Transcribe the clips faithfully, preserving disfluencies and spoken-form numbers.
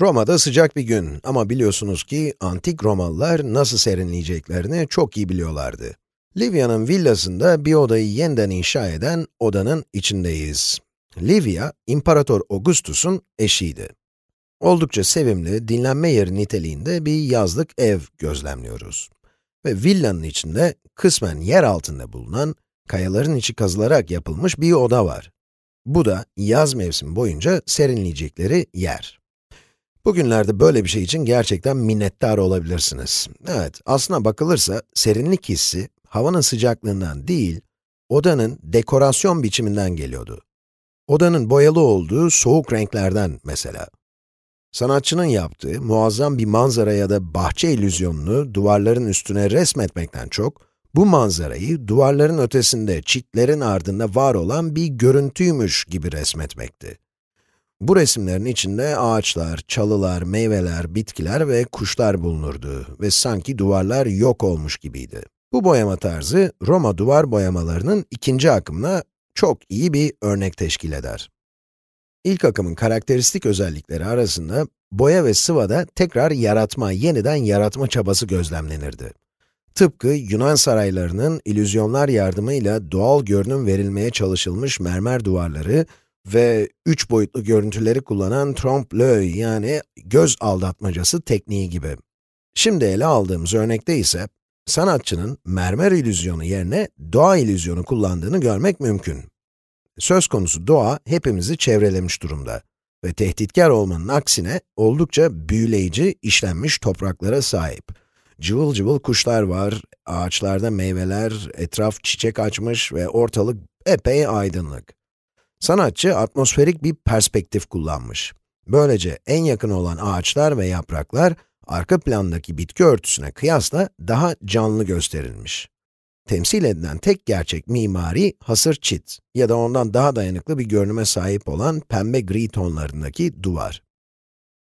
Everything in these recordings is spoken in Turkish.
Roma'da sıcak bir gün ama biliyorsunuz ki antik Romalılar nasıl serinleyeceklerini çok iyi biliyorlardı. Livia'nın villasında bir odayı yeniden inşa eden odanın içindeyiz. Livia, İmparator Augustus'un eşiydi. Oldukça sevimli, dinlenme yeri niteliğinde bir yazlık ev gözlemliyoruz. Ve villanın içinde, kısmen yer altında bulunan, kayaların içi kazılarak yapılmış bir oda var. Bu da yaz mevsimi boyunca serinleyecekleri yer. Bugünlerde böyle bir şey için gerçekten minnettar olabilirsiniz. Evet, aslına bakılırsa serinlik hissi, havanın sıcaklığından değil, odanın dekorasyon biçiminden geliyordu. Odanın boyalı olduğu soğuk renklerden mesela. Sanatçının yaptığı muazzam bir manzara ya da bahçe illüzyonunu duvarların üstüne resmetmekten çok, bu manzarayı duvarların ötesinde, çitlerin ardında var olan bir görüntüymüş gibi resmetmekti. Bu resimlerin içinde ağaçlar, çalılar, meyveler, bitkiler ve kuşlar bulunurdu ve sanki duvarlar yok olmuş gibiydi. Bu boyama tarzı, Roma duvar boyamalarının ikinci akımına çok iyi bir örnek teşkil eder. İlk akımın karakteristik özellikleri arasında, boya ve sıvada tekrar yaratma, yeniden yaratma çabası gözlemlenirdi. Tıpkı Yunan saraylarının illüzyonlar yardımıyla doğal görünüm verilmeye çalışılmış mermer duvarları ve üç boyutlu görüntüleri kullanan trompe-l'œil yani göz aldatmacası tekniği gibi. Şimdi ele aldığımız örnekte ise, sanatçının mermer illüzyonu yerine doğa illüzyonu kullandığını görmek mümkün. Söz konusu doğa hepimizi çevrelemiş durumda ve tehditkar olmanın aksine oldukça büyüleyici işlenmiş topraklara sahip. Cıvıl cıvıl kuşlar var, ağaçlarda meyveler, etraf çiçek açmış ve ortalık epey aydınlık. Sanatçı atmosferik bir perspektif kullanmış. Böylece en yakın olan ağaçlar ve yapraklar, arka plandaki bitki örtüsüne kıyasla daha canlı gösterilmiş. Temsil edilen tek gerçek mimari, hasır çit ya da ondan daha dayanıklı bir görünüme sahip olan pembe gri tonlarındaki duvar.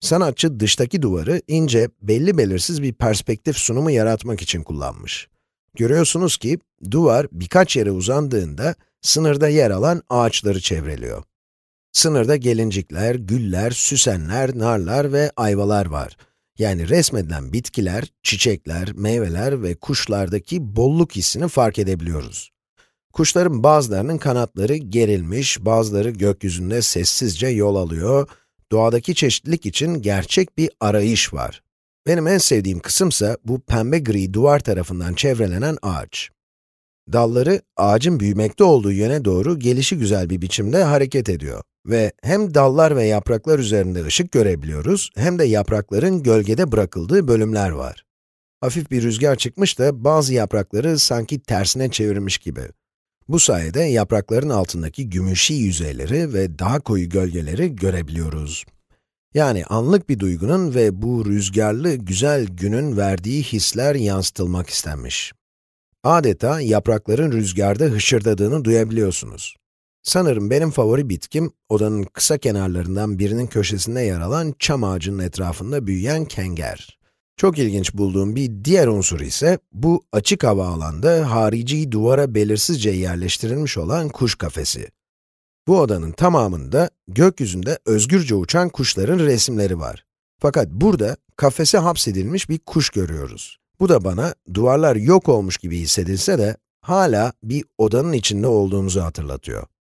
Sanatçı dıştaki duvarı ince, belli belirsiz bir perspektif sunumu yaratmak için kullanmış. Görüyorsunuz ki, duvar birkaç yere uzandığında sınırda yer alan ağaçları çevreliyor. Sınırda gelincikler, güller, süsenler, narlar ve ayvalar var. Yani resmedilen bitkiler, çiçekler, meyveler ve kuşlardaki bolluk hissini fark edebiliyoruz. Kuşların bazılarının kanatları gerilmiş, bazıları gökyüzünde sessizce yol alıyor. Doğadaki çeşitlilik için gerçek bir arayış var. Benim en sevdiğim kısımsa bu pembe-gri duvar tarafından çevrelenen ağaç. Dalları ağacın büyümekte olduğu yöne doğru gelişigüzel bir biçimde hareket ediyor. Ve hem dallar ve yapraklar üzerinde ışık görebiliyoruz, hem de yaprakların gölgede bırakıldığı bölümler var. Hafif bir rüzgar çıkmış da bazı yaprakları sanki tersine çevirmiş gibi. Bu sayede yaprakların altındaki gümüşi yüzeyleri ve daha koyu gölgeleri görebiliyoruz. Yani anlık bir duygunun ve bu rüzgarlı, güzel günün verdiği hisler yansıtılmak istenmiş. Adeta yaprakların rüzgarda hışırdadığını duyabiliyorsunuz. Sanırım benim favori bitkim, odanın kısa kenarlarından birinin köşesinde yer alan çam ağacının etrafında büyüyen kenger. Çok ilginç bulduğum bir diğer unsur ise, bu açık hava alanda harici duvara belirsizce yerleştirilmiş olan kuş kafesi. Bu odanın tamamında gökyüzünde özgürce uçan kuşların resimleri var. Fakat burada kafese hapsedilmiş bir kuş görüyoruz. Bu da bana duvarlar yok olmuş gibi hissedilse de, hala bir odanın içinde olduğumuzu hatırlatıyor.